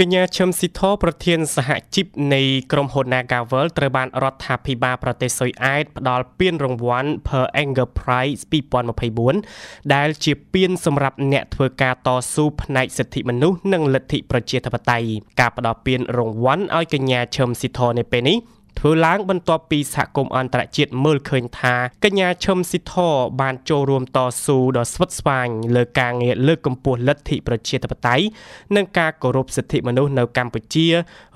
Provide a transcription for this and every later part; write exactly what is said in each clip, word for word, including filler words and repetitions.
กญญาชมสิทธิ์ประเทศสหจิบในกรมหดนากาเวลตระบานรัฐาพิบาลประเทศสวีเดนดอลเปียนรางวัล per enterprise ปีปอนมาพายบุญได้จีบเปียนสำหรับเนตเวอร์กาต่อสู้ในสิทธิมนุษย์นั่งลัทธิประเจตปไตยกับดอลเปียนรางวัลอ้อยกญญาชมสิทธิ์ในปีนี้เพื่อล้างบรรทอปีสหกรมอันตรายจิตเมื่อเคยทากญญาชมสิทธิ์บานโจรวมต่อสู้ดอสวัสวางเลือกการเงินเลือกกำปวดลัทธิประเทศตะปไตนังการกรบสิทธิมนุษย์ในกัมพูชี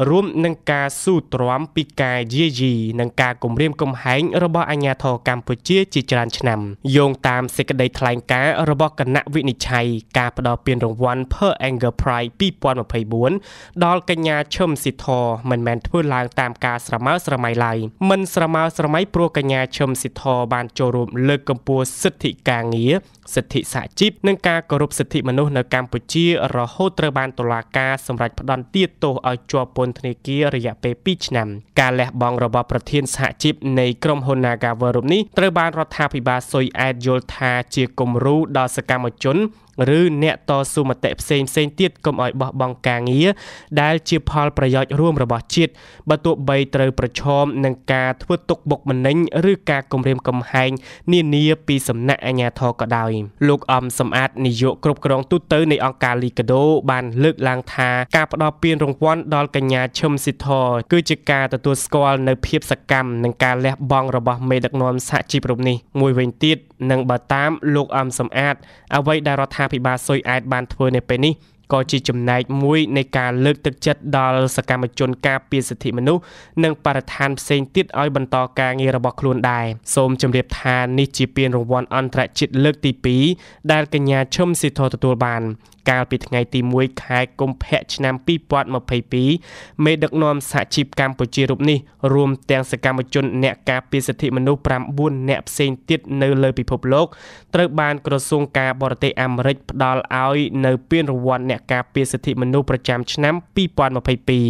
รวมนังการสู้ตรวมปีกายเยี่ยจีนังการกลุ่มเรียมกลุ่มหายระบอบอัญญาทอกัมพูชีจิจรัญชนำโยงตามเสกได้ทลายการระบอบคณะวินิชัยการประดอเปลี่ยนรางวัลเพื่อแองเกอร์ไพร์ปีปอนมาไพบุญดอลกญญาชมสิทธิ์มันแมนเพื่อล้างตามการสมัสมัยไลมันสมัยสมัยปรกัญญาชมสิทธบานโจรมเลิกกำปัวสิทธิกางเงียสิทธิสาจิบนังการกรบสิทธิมนุษย์ในกัมพูชีรอโฮตระบานตุลากาสำหรับพดอนเตี้ยโตเอาจวบปนธนิกีระยะเปปิชนำการแหลกบองระบอบประเทศสาจิบในกรมฮนากาเวรุนี้ตระบานรัฐาภิบาลซอยแอดโยธาเจียกมรูดอสกามจนหรือเนตต่อสู้มาเตะเซนเซนเตียดกมอ่อยบ่บองกางเงียได้เชี่ยวพอลประโยชน์ร่วมระบอบจิตบรรทุใบเตยประชมนังการทวดตกบกมันนิ่งหรือการกมเรียมกมหายนี่เนียปีสำนักอัญญาทอกระดายลูกอมสำอาดนิยมกรบกรองตุ้เตอร์ในองค์การลีกโดบานเลือกลางทาการประดอเปลี่ยนรางวัลดอลกัญญาชมสิทธิ์คือจิกาแต่ตัวสกอลในเพียบสกรรมนังการและบองระบอบเมดักนอมสะจิปรมนีมวยเวนติดนังบาตามลูกอมสำอาดเอาไว้ดาราธาพิบาลซอยไอด์บานเทอร์ในปีนี้ก็จีจำนายมวยในการเลือกตึกจัดดอลสกามจนการเปลี่ยนสิทธิมนุษย์นังประธานเซนติดอ้อยบรรทอการเงระบครูนได้สมจำเรียบทานนิจิเปลี่ยนรางวัลอันตรจิตเลือกตีปีได้กัญญาชมสิทธิ์ตัวบานการปิดไงตีมวยขายกลมแพะชนะปีปอดมาภัยปีเมดักนอมสาชีพกัมพูชีรูปนี้รวมแตงสกามจนแนการเปลี่ยนสิทธิมนุษย์ปรามบุญแนบเซนติดเนเลยปิภพโลกตระบานกระทรวงการบริเตอเมริกดอลอ้อยเนเปลี่ยนรางวัลการเปลี่ยนสิทธิมนุษย์ประจำชนะปีปอนมาภัยปี